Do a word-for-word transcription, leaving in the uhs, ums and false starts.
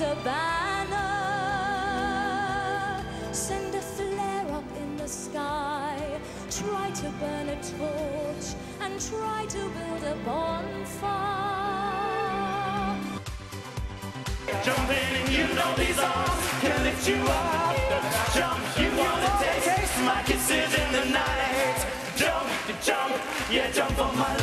is a banner. Send a flare up in the sky. Try to burn a torch and try to build a bonfire. Jump in and you know these arms can lift you up. Jump, you wanna taste my kisses in the night. Jump, jump, yeah, jump on my